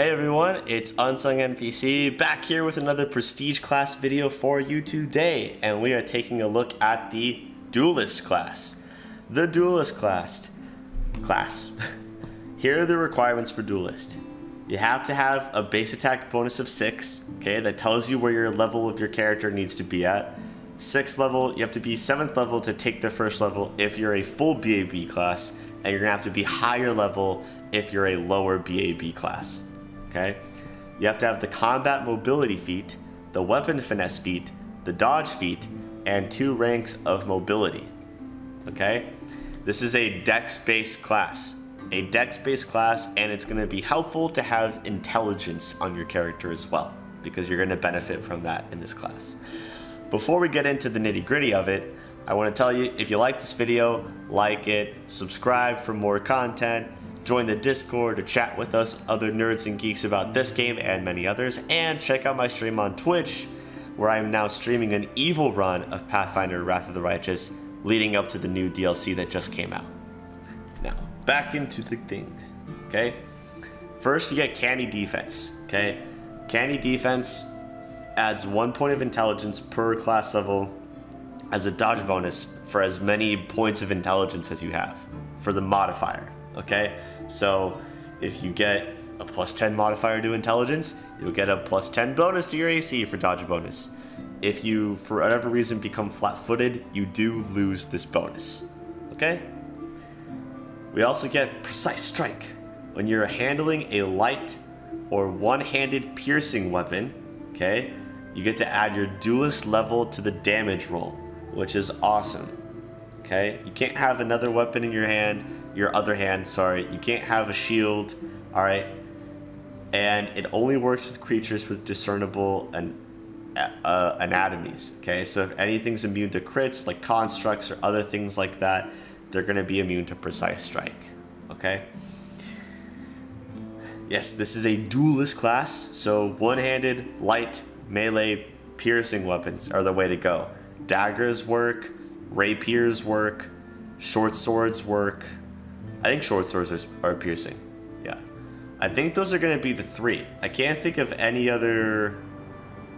Hey everyone, it's Unsung NPC back here with another Prestige Class video for you today, and we are taking a look at the Duelist Class. The Duelist Class. Here are the requirements for Duelist. You have to have a base attack bonus of 6, okay, that tells you where your level of your character needs to be at. 6th level, you have to be 7th level to take the first level if you're a full BAB class, and you're gonna have to be higher level if you're a lower BAB class. Okay, you have to have the Combat Mobility feat, the Weapon Finesse feat, the Dodge feat, and 2 ranks of mobility. Okay, this is a dex-based class, and it's going to be helpful to have intelligence on your character as well, because you're going to benefit from that in this class. Before we get into the nitty-gritty of it, I want to tell you, if you like this video, like it, subscribe for more content, join the Discord to chat with us, other nerds and geeks, about this game and many others, and check out my stream on Twitch, where I am now streaming an evil run of Pathfinder Wrath of the Righteous, leading up to the new DLC that just came out. Now, back into the thing, okay? First, you get Canny Defense, okay? Canny Defense adds 1 point of intelligence per class level as a dodge bonus for as many points of intelligence as you have for the modifier. Okay, so if you get a +10 modifier to intelligence, you'll get a +10 bonus to your AC for dodge bonus. If you, for whatever reason, become flat-footed, you do lose this bonus. Okay? We also get Precise Strike. When you're handling a light or one-handed piercing weapon, okay, you get to add your duelist level to the damage roll, which is awesome. Okay, you can't have another weapon in your hand, you can't have a shield, alright? And it only works with creatures with discernible anatomies, okay? So if anything's immune to crits, like constructs or other things like that, they're going to be immune to Precise Strike, okay? Yes, this is a duelist class, so one-handed, light, melee, piercing weapons are the way to go. Daggers work. Rapiers work, short swords work. I think short swords are piercing. Yeah. I think those are going to be the 3. I can't think of any other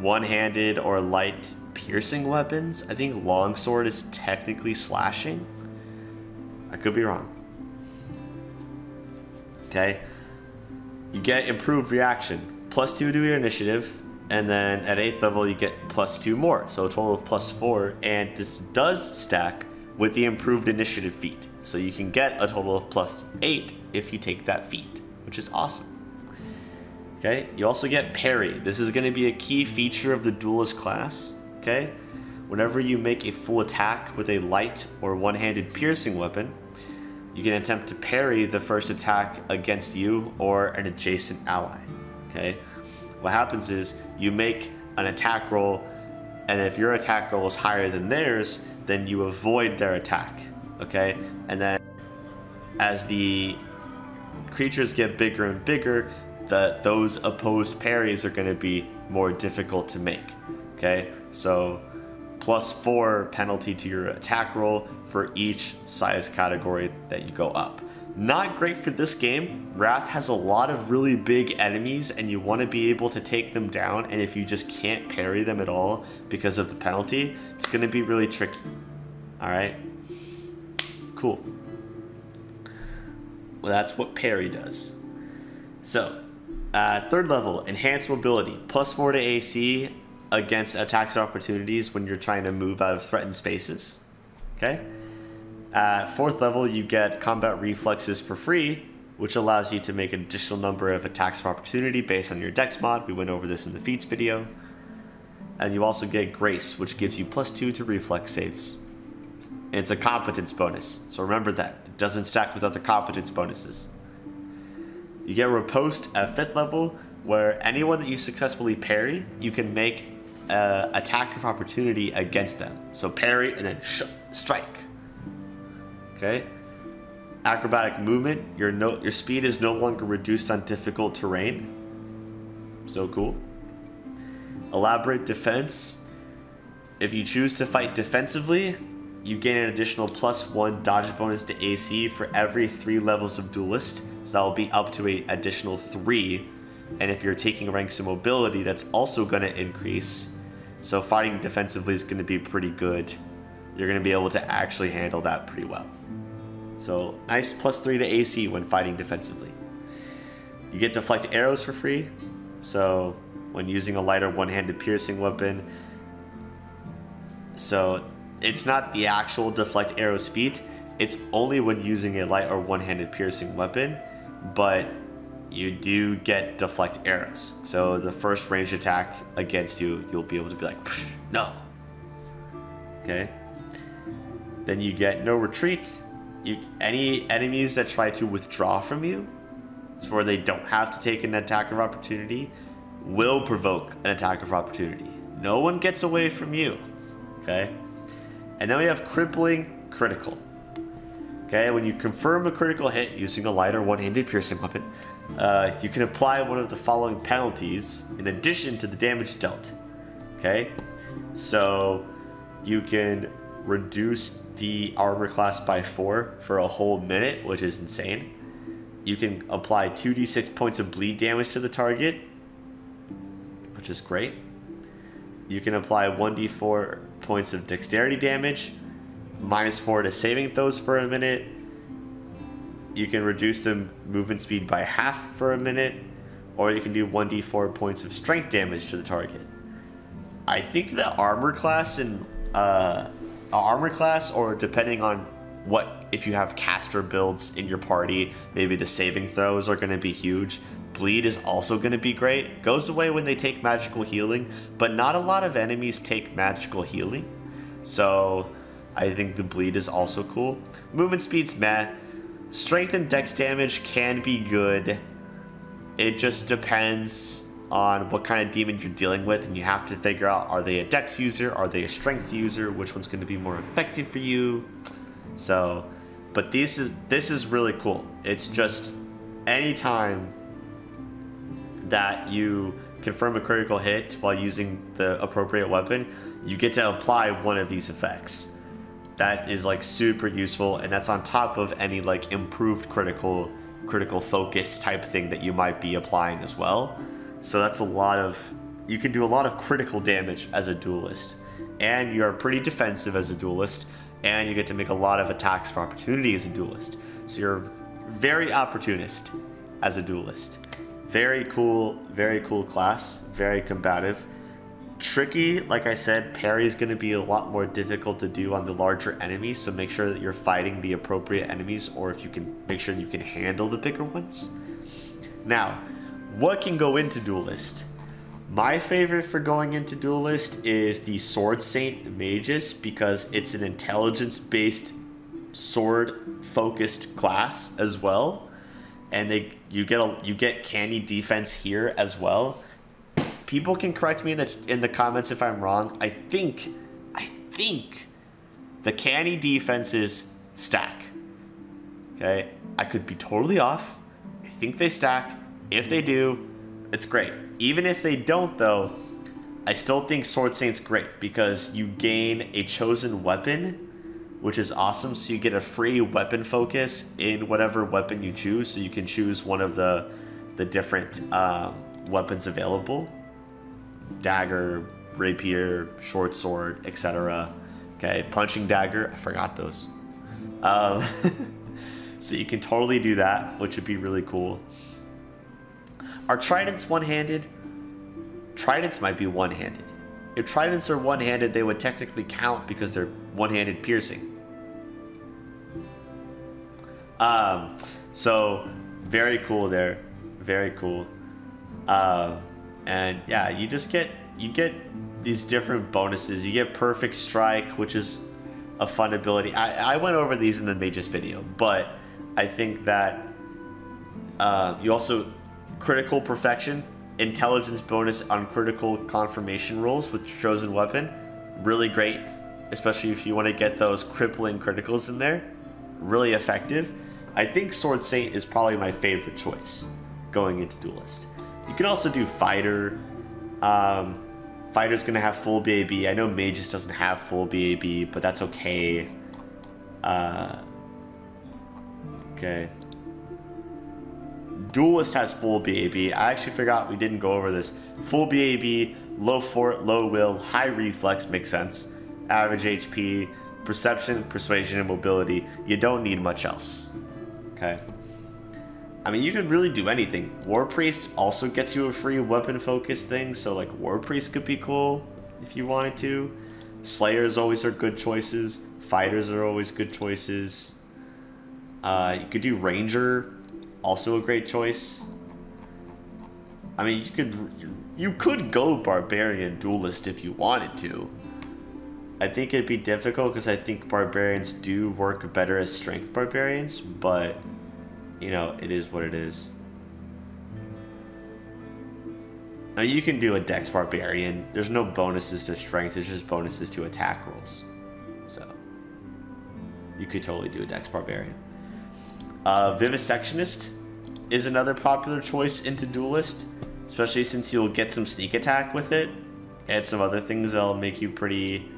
one-handed or light piercing weapons. I think longsword is technically slashing. I could be wrong. Okay. You get improved reaction. +2 to your initiative. And then at 8th level, you get +2 more, so a total of +4. And this does stack with the improved initiative feat, so you can get a total of +8 if you take that feat, which is awesome. Okay, you also get parry. This is going to be a key feature of the duelist class. Okay, whenever you make a full attack with a light or one-handed piercing weapon, you can attempt to parry the first attack against you or an adjacent ally. Okay. What happens is you make an attack roll, and if your attack roll is higher than theirs, then you avoid their attack, okay? And then as the creatures get bigger and bigger, those opposed parries are going to be more difficult to make, okay? So +4 penalty to your attack roll for each size category that you go up. Not great for this game. Wrath has a lot of really big enemies, and you want to be able to take them down, and if you just can't parry them at all because of the penalty, it's going to be really tricky. Alright? Cool. Well, that's what parry does. So, 3rd level, Enhanced Mobility. +4 to AC against attacks or opportunities when you're trying to move out of threatened spaces. Okay? At 4th level, you get Combat Reflexes for free, which allows you to make an additional number of attacks of opportunity based on your dex mod. We went over this in the feats video. And you also get Grace, which gives you +2 to reflex saves. And it's a competence bonus, so remember that. It doesn't stack with other competence bonuses. You get Riposte at 5th level, where anyone that you successfully parry, you can make an attack of opportunity against them. So parry and then strike. Okay, Acrobatic Movement, your speed is no longer reduced on difficult terrain. So cool. Elaborate Defense. If you choose to fight defensively, you gain an additional +1 dodge bonus to AC for every 3 levels of Duelist. So that will be up to an additional 3 And if you're taking ranks in mobility, that's also going to increase. So fighting defensively is going to be pretty good. You're going to be able to actually handle that pretty well. So nice +3 to AC when fighting defensively. You get Deflect Arrows for free. So when using a lighter one-handed piercing weapon. So it's not the actual Deflect Arrows feat. It's only when using a light or one-handed piercing weapon, but you do get Deflect Arrows. So the first ranged attack against you, you'll be able to be like, no. Okay. Then you get No Retreat. Any enemies that try to withdraw from you, so where they don't have to take an attack of opportunity, will provoke an attack of opportunity. No one gets away from you. Okay. And then we have Crippling Critical. Okay, when you confirm a critical hit using a lighter one-handed piercing weapon, you can apply one of the following penalties in addition to the damage dealt. Okay, so you can reduce the armor class by 4 for a whole minute, which is insane. You can apply 2d6 points of bleed damage to the target, which is great. You can apply 1d4 points of dexterity damage, -4 to saving throws for a minute. You can reduce the movement speed by 1/2 for a minute, or you can do 1d4 points of strength damage to the target. I think the armor class and or depending on what, if you have caster builds in your party, maybe the saving throws are going to be huge. Bleed is also going to be great. Goes away when they take magical healing, but not a lot of enemies take magical healing, so I think the bleed is also cool. Movement speed's meh. Strength and dex damage can be good. It just depends on what kind of demon you're dealing with, and you have to figure out, are they a dex user? Are they a strength user? Which one's going to be more effective for you? So, but this is really cool. It's just any time that you confirm a critical hit while using the appropriate weapon, you get to apply one of these effects. That is like super useful, and that's on top of any like improved critical focus type thing that you might be applying as well. So that's a lot of, you can do a lot of critical damage as a duelist, and you're pretty defensive as a duelist, and you get to make a lot of attacks for opportunity as a duelist. So you're very opportunist as a duelist. Very cool class, very combative. Tricky, like I said, parry is going to be a lot more difficult to do on the larger enemies, so make sure that you're fighting the appropriate enemies, or if you can, make sure you can handle the bigger ones. Now, what can go into Duelist? My favorite for going into Duelist is the Sword Saint Magus, because it's an intelligence-based, sword-focused class as well, and you get Canny Defense here as well. People can correct me in the comments if I'm wrong. I think the Canny Defenses stack. Okay, I could be totally off. I think they stack. If they do, it's great. Even if they don't, though, I still think Sword Saint's great because you gain a chosen weapon, which is awesome. So you get a free weapon focus in whatever weapon you choose. So you can choose one of the different weapons available. Dagger, rapier, short sword, etc. Okay, punching dagger, I forgot those. So you can totally do that, which would be really cool. Are tridents one-handed? Tridents might be one-handed. If tridents are one-handed, they would technically count because they're one-handed piercing. So very cool there, very cool. And yeah, you just get, you get these different bonuses. You get Perfect Strike, which is a fun ability. I went over these in the Magus video, but I think that you also, Critical Perfection, intelligence bonus on critical confirmation rolls with your chosen weapon. Really great, especially if you want to get those crippling criticals in there. Really effective. I think Sword Saint is probably my favorite choice going into Duelist. You can also do Fighter. Fighter's going to have full BAB. I know Magus doesn't have full BAB, but that's okay. Okay. Duelist has full BAB. I actually forgot we didn't go over this. Full BAB, low fort, low will, high reflex, makes sense. Average HP, perception, persuasion, and mobility. You don't need much else. Okay. I mean, you could really do anything. War Priest also gets you a free weapon focus thing, so like War Priest could be cool if you wanted to. Slayers always are good choices. Fighters are always good choices. You could do Ranger, also a great choice. I mean, you could go Barbarian Duelist if you wanted to. I think it'd be difficult because I think Barbarians do work better as Strength Barbarians, but you know, it is what it is. Now you can do a Dex Barbarian. There's no bonuses to Strength, there's just bonuses to attack rolls. So you could totally do a Dex Barbarian. Vivisectionist is another popular choice into Duelist, especially since you'll get some sneak attack with it and some other things that'll make you pretty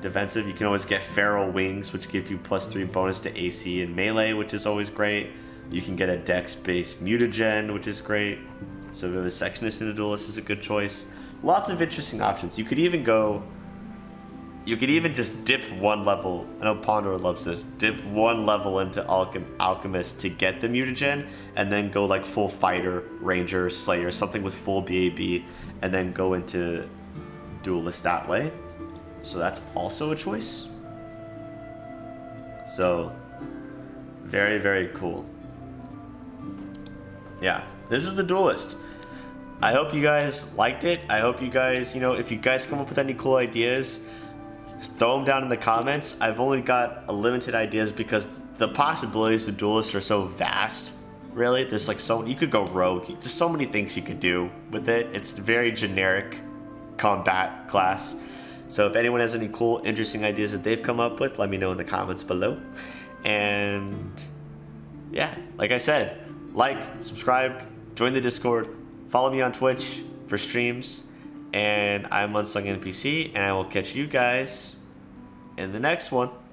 defensive. You can always get Feral Wings, which give you +3 bonus to AC and melee, which is always great. You can get a Dex-based Mutagen, which is great. So Vivisectionist into Duelist is a good choice. Lots of interesting options. You could even go... You could even just dip one level. I know Pondor loves this. Dip one level into Alchemist to get the Mutagen, and then go like full Fighter, Ranger, Slayer, something with full BAB, and then go into Duelist that way. So that's also a choice. So, very, very cool. Yeah, this is the Duelist. I hope you guys liked it. I hope you guys, you know, if you guys come up with any cool ideas, throw them down in the comments. I've only got a limited ideas because the possibilities with Duelist are so vast. Really, there's like so, you could go rogue. There's so many things you could do with it. It's very generic combat class. So if anyone has any cool, interesting ideas that they've come up with, let me know in the comments below. And yeah, like I said, like, subscribe, join the Discord, follow me on Twitch for streams. And I'm Unsung NPC, and I will catch you guys in the next one.